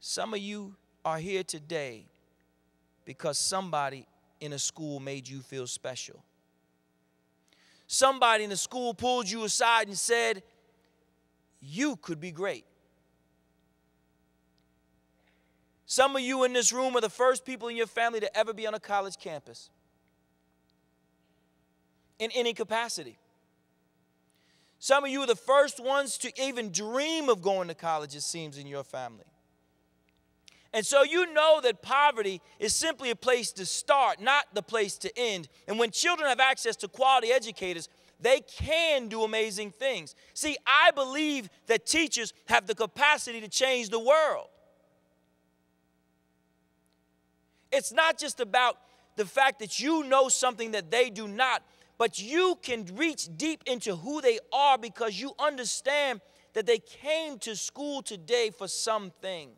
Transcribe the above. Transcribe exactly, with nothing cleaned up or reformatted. Some of you are here today because somebody in a school made you feel special. Somebody in the school pulled you aside and said, you could be great. Some of you in this room are the first people in your family to ever be on a college campus in any capacity. Some of you are the first ones to even dream of going to college, it seems, in your family. And so you know that poverty is simply a place to start, not the place to end. And when children have access to quality educators, they can do amazing things. See, I believe that teachers have the capacity to change the world. It's not just about the fact that you know something that they do not, but you can reach deep into who they are because you understand that they came to school today for something.